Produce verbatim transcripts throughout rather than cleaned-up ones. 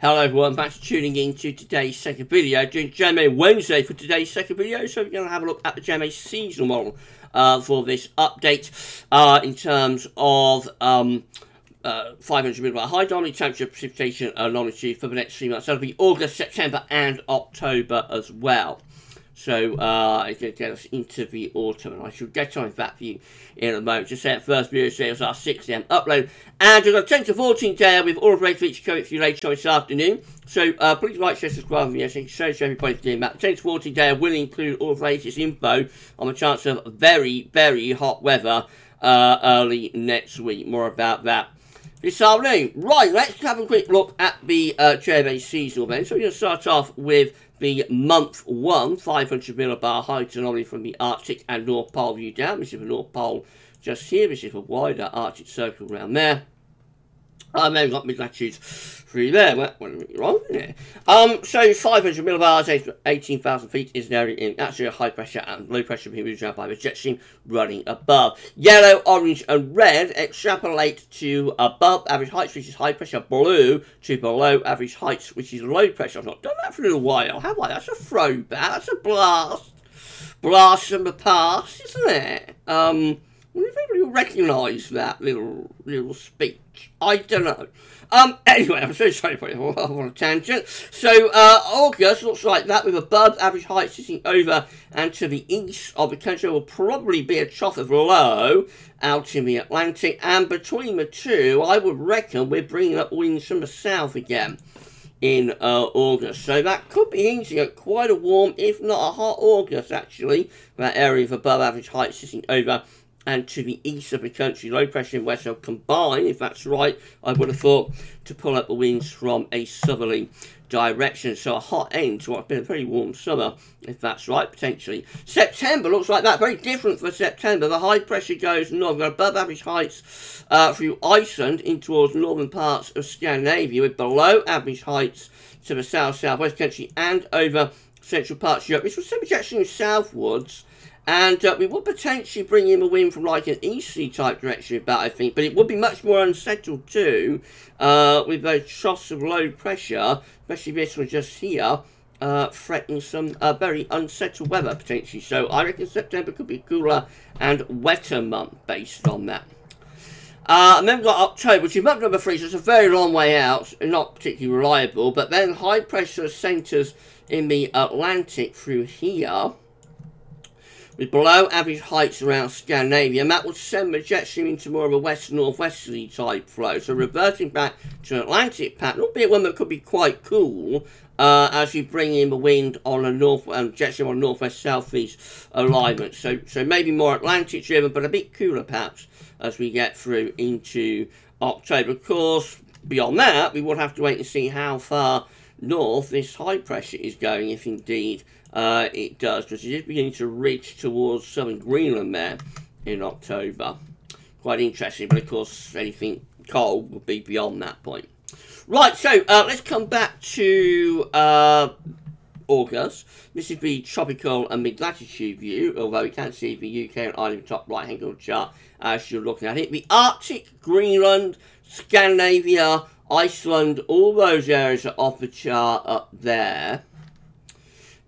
Hello everyone, thanks for tuning in to today's second video. Doing G M A Wednesday for today's second video, so we're going to have a look at the G M A seasonal model uh, for this update uh, in terms of um, uh, five hundred millibar high dominant temperature, precipitation, and longitude for the next three months. That'll be August, September, and October as well. So uh, it's going to get us into the autumn, and I shall get on that for you in a moment. Just say that first video today was our six A M upload, and we've got ten to fourteen there with all of the rates for each coming for you later on this afternoon. So uh, please like, share, subscribe, and yes, thank you so much everybody for doing that. ten to fourteen there will include all of the latest info on the chance of very, very hot weather uh, early next week. More about that this afternoon. Right, let's have a quick look at the uh, G M A seasonal then. So we're going to start off with the month one, five hundred millibar high anomaly from the Arctic and North Pole view down. This is the North Pole just here. This is a wider Arctic circle around there. And then we've got mid-latitudes through there. Well, you're wrong, isn't it? Um, so five hundred millibars, eighteen thousand feet is an area in absolute high pressure and low pressure being moved around by the jet stream running above. Yellow, orange and red extrapolate to above average heights, which is high pressure. Blue to below average heights, which is low pressure. I've not done that for a little while, have I? That's a throwback. That's a blast. Blast from the past, isn't it? Um... I wonder if anybody will recognise that little little speech. I don't know. Um, anyway, I'm so sorry for it. I'm on a tangent. So, uh, August looks like that, with above average height sitting over and to the east of the country. Will probably be a trough of low out in the Atlantic. And between the two, I would reckon we're bringing up winds from the south again in uh, August. So that could be easy at quite a warm, if not a hot August, actually. That area of above average height sitting over and to the east of the country, low pressure and west of combined, if that's right, I would have thought, to pull up the winds from a southerly direction. So a hot end to what's been a very warm summer, if that's right, potentially. September looks like that, very different for September. The high pressure goes north, we've got above average heights uh, through Iceland in towards northern parts of Scandinavia, with below average heights to the south, southwest country and over central parts of Europe. This will send the jet stream southwards. And uh, we would potentially bring in a wind from like an easterly type direction about, I think. But it would be much more unsettled too, uh, with those troughs of low pressure, especially this one just here, uh, threatening some uh, very unsettled weather potentially. So I reckon September could be a cooler and wetter month based on that. Uh, and then we've got October, which is month number three, so it's a very long way out, not particularly reliable. But then high pressure centres in the Atlantic through here, with below average heights around Scandinavia, and that would send the jet stream into more of a west-northwesterly type flow. So reverting back to an Atlantic pattern, albeit one that could be quite cool, uh, as you bring in the wind on a north um, jet stream on northwest-southeast alignment. So, so maybe more Atlantic-driven, but a bit cooler perhaps as we get through into October. Of course, beyond that, we would have to wait and see how far north this high pressure is going, if indeed uh, it does, because it is beginning to reach towards southern Greenland there in October. Quite interesting, but of course anything cold would be beyond that point. Right, so uh, let's come back to uh, August. This is the tropical and mid-latitude view, although you can see the U K and Ireland top right-hand corner chart as you're looking at it. The Arctic, Greenland, Scandinavia, Iceland, all those areas are off the chart up there.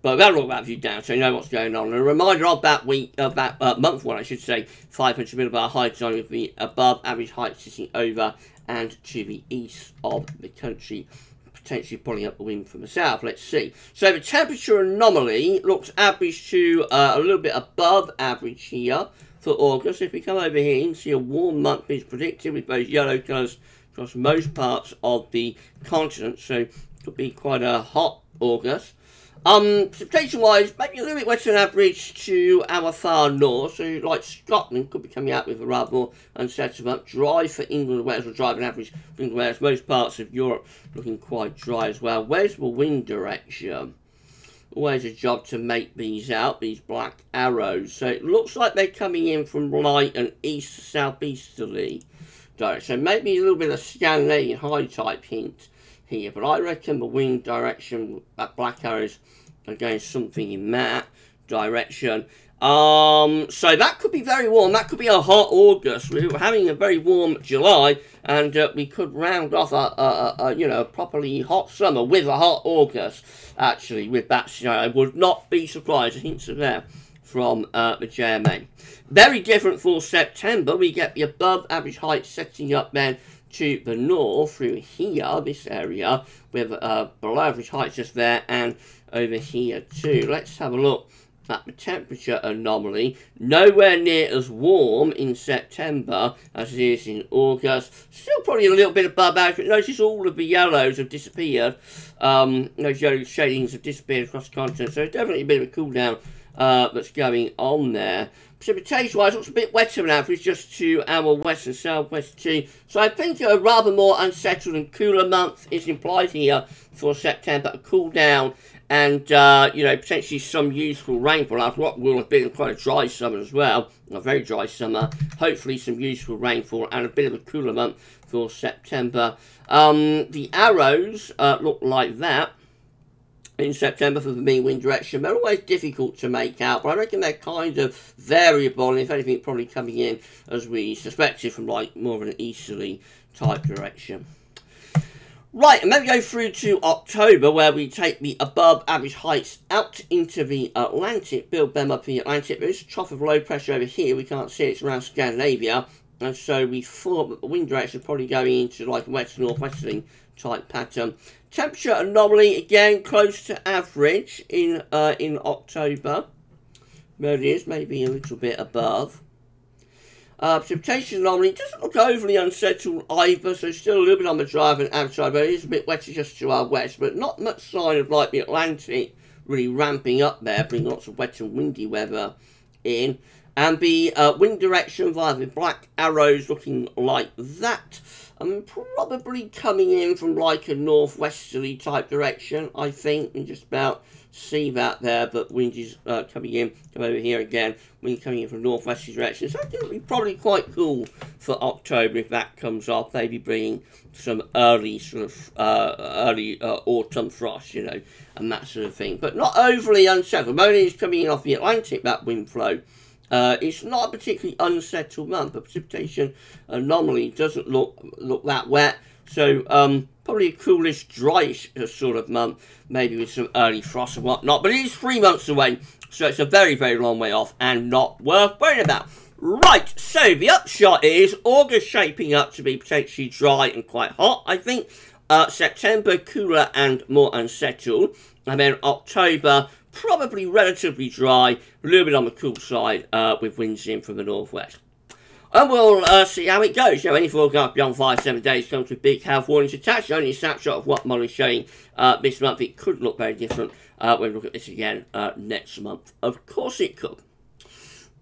But that'll all that view down, so you know what's going on. And a reminder of that week, of that uh, month one, I should say, five hundred millibar high zone with the above average height sitting over and to the east of the country, potentially pulling up the wind from the south. Let's see. So the temperature anomaly looks average to uh, a little bit above average here for August. If we come over here, you can see a warm month is predicted with those yellow colours across most parts of the continent, so could be quite a hot August. Um, precipitation-wise, maybe a little bit wetter than average to our far north, so like Scotland could be coming out with a rather more unsettled month. Dry for England and Wales, or dry on average for England and Wales. Most parts of Europe looking quite dry as well. Where's the wind direction? Always a job to make these out, these black arrows. So it looks like they're coming in from light and east to southeasterly. So maybe a little bit of Scandinavian high type hint here, but I reckon the wind direction, that black arrows are going something in that direction. Um, so that could be very warm. That could be a hot August. We were having a very warm July, and uh, we could round off a, a, a, a you know, properly hot summer with a hot August. Actually, with that scenario, I would not be surprised. Hints are there from uh, the J M A. Very different for September. We get the above average height setting up then to the north through here, this area, with uh, below average heights just there and over here too. Let's have a look at the temperature anomaly. Nowhere near as warm in September as it is in August. Still probably a little bit above average. Notice all of the yellows have disappeared. Um, those yellow shadings have disappeared across the continent, so definitely a bit of a cool down uh, that's going on there. Precipitation wise, looks a bit wetter than average, just to our west and southwest too. So I think a rather more unsettled and cooler month is implied here for September. A cool down and, uh, you know, potentially some useful rainfall after what will have been quite a dry summer as well. A very dry summer. Hopefully some useful rainfall and a bit of a cooler month for September. Um, the arrows uh, look like that in September for the mean wind direction. They're always difficult to make out, but I reckon they're kind of variable, and if anything probably coming in as we suspected from like more of an easterly type direction. Right, and then we go through to October, where we take the above average heights out into the Atlantic, build them up in the Atlantic. There is a trough of low pressure over here, we can't see it, it's around Scandinavia, and so we thought that the wind direction is probably going into like a west northwesterly type pattern. Temperature anomaly again close to average in uh, in October. There it is, maybe a little bit above. Uh, precipitation anomaly doesn't look overly unsettled either, so still a little bit on the drive and outside, but it is a bit wetter just to our west, but not much sign of like the Atlantic really ramping up there, bringing lots of wet and windy weather in. And the uh, wind direction via the black arrows looking like that. I'm probably coming in from like a northwesterly type direction, I think. You can just about see that there, but wind is uh, coming in. Come over here again. Wind coming in from northwesterly direction. So I think it'll be probably quite cool for October if that comes off. Maybe bringing some early sort of uh, early uh, autumn frost, you know, and that sort of thing. But not overly unsettled. Only is coming in off the Atlantic, that wind flow. Uh, it's not a particularly unsettled month, but precipitation anomaly doesn't look look that wet. So um, probably a coolish, dryish sort of month, maybe with some early frost and whatnot. But it is three months away, so it's a very, very long way off and not worth worrying about. Right, so the upshot is August shaping up to be potentially dry and quite hot, I think. Uh, September cooler and more unsettled. And then October probably relatively dry, a little bit on the cool side uh, with winds in from the northwest. And we'll uh, see how it goes. You know, any forecast beyond five, seven days comes with big health warnings attached. Only a snapshot of what model is showing uh, this month. It could look very different uh, when we look at this again uh, next month. Of course it could.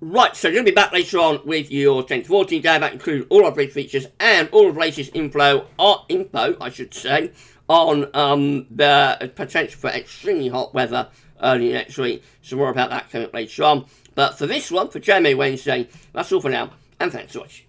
Right, so we're going to be back later on with your ten to fourteen day. That includes all our brief features and all of the latest info, or info, I should say, on um, the potential for extremely hot weather early next week. So more about that coming up later on. But for this one, for J M A Wednesday, that's all for now, and thanks for watching.